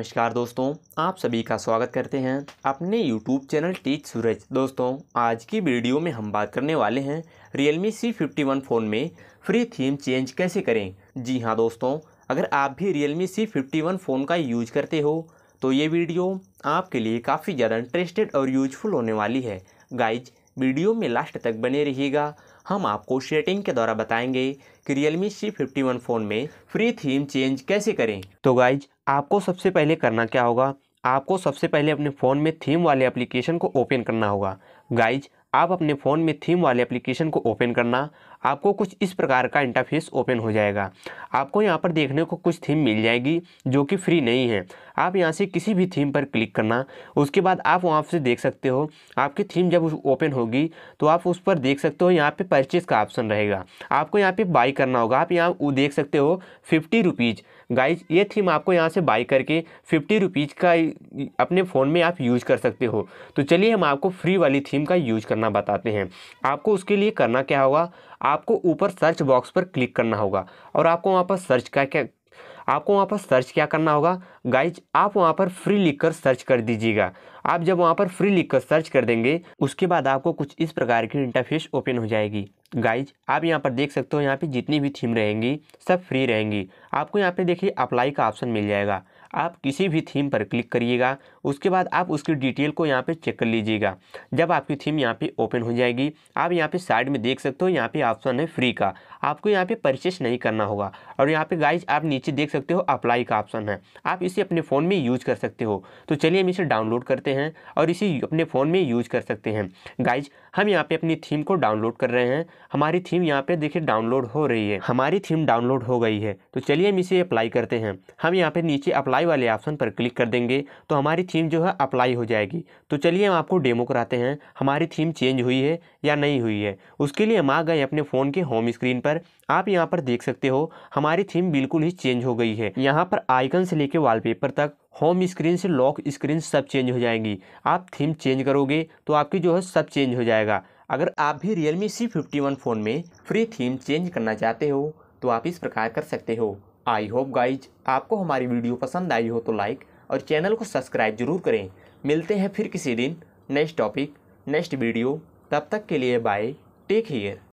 नमस्कार दोस्तों, आप सभी का स्वागत करते हैं अपने YouTube चैनल टेक सूरज। दोस्तों, आज की वीडियो में हम बात करने वाले हैं Realme C51 फ़ोन में फ्री थीम चेंज कैसे करें। जी हाँ दोस्तों, अगर आप भी Realme C51 फ़ोन का यूज करते हो तो ये वीडियो आपके लिए काफ़ी ज़्यादा इंटरेस्टेड और यूजफुल होने वाली है। गाइज, वीडियो में लास्ट तक बने रहिएगा। हम आपको सेटिंग के द्वारा बताएंगे कि Realme C51 फ़ोन में फ्री थीम चेंज कैसे करें। तो गाइज, आपको सबसे पहले करना क्या होगा, आपको सबसे पहले अपने फ़ोन में थीम वाले एप्लीकेशन को ओपन करना होगा। गाइज, आप अपने फ़ोन में थीम वाले एप्लीकेशन को ओपन करना, आपको कुछ इस प्रकार का इंटरफेस ओपन हो जाएगा। आपको यहाँ पर देखने को कुछ थीम मिल जाएगी जो कि फ्री नहीं है। आप यहाँ से किसी भी थीम पर क्लिक करना, उसके बाद आप वहाँ से देख सकते हो आपकी थीम जब ओपन होगी तो आप उस पर देख सकते हो यहाँ पे परचेज़ का ऑप्शन रहेगा। आपको यहाँ पे बाई करना होगा। आप यहाँ देख सकते हो 50 रुपीज़। गाइज, ये थीम आपको यहाँ से बाई करके 50 रुपीज़ का अपने फ़ोन में आप यूज कर सकते हो। तो चलिए हम आपको फ्री वाली थीम का यूज करना बताते हैं। आपको उसके लिए करना क्या होगा, आपको ऊपर सर्च बॉक्स पर क्लिक करना होगा और आपको वहाँ पर सर्च क्या करना होगा। गाइज, आप वहाँ पर फ्री लिखकर सर्च कर दीजिएगा। आप जब वहाँ पर फ्री लिखकर सर्च कर देंगे उसके बाद आपको कुछ इस प्रकार की इंटरफेस ओपन हो जाएगी। गाइज, आप यहाँ पर देख सकते हो यहाँ पे जितनी भी थीम रहेंगी सब फ्री रहेंगी। आपको यहाँ पे देखिए अप्लाई का ऑप्शन मिल जाएगा। आप किसी भी थीम पर क्लिक करिएगा, उसके बाद आप उसकी डिटेल को यहाँ पे चेक कर लीजिएगा। जब आपकी थीम यहाँ पे ओपन हो जाएगी, आप यहाँ पे साइड में देख सकते हो यहाँ पे ऑप्शन है फ्री का। आपको यहाँ पे परचेस नहीं करना होगा। और यहाँ पे गाइज, आप नीचे देख सकते हो अप्लाई का ऑप्शन है, आप इसे अपने फ़ोन में यूज कर सकते हो। तो चलिए हम इसे डाउनलोड करते हैं और इसे अपने फ़ोन में यूज कर सकते हैं। गाइज, हम यहाँ पे अपनी थीम को डाउनलोड कर रहे हैं। हमारी थीम यहाँ पे देखिए डाउनलोड हो रही है। हमारी थीम डाउनलोड हो गई है। तो चलिए हम इसे अप्लाई करते हैं। हम यहाँ पे नीचे अप्लाई वाले ऑप्शन पर क्लिक कर देंगे तो हमारी थीम जो है अप्लाई हो जाएगी। तो चलिए हम आपको डेमो कराते हैं हमारी थीम चेंज हुई है या नहीं हुई है। उसके लिए हम आ गए अपने फ़ोन के होम स्क्रीन पर। आप यहाँ पर देख सकते हो हमारी थीम बिल्कुल ही चेंज हो गई है। यहाँ पर आइकन से लेकर वॉलपेपर तक, होम स्क्रीन से लॉक स्क्रीन सब चेंज हो जाएंगी। आप थीम चेंज करोगे तो आपकी जो है सब चेंज हो जाएगा। अगर आप भी Realme C51 फ़ोन में फ्री थीम चेंज करना चाहते हो तो आप इस प्रकार कर सकते हो। आई होप गाइज आपको हमारी वीडियो पसंद आई हो तो लाइक और चैनल को सब्सक्राइब जरूर करें। मिलते हैं फिर किसी दिन नेक्स्ट टॉपिक नेक्स्ट वीडियो। तब तक के लिए बाय, टेक केयर।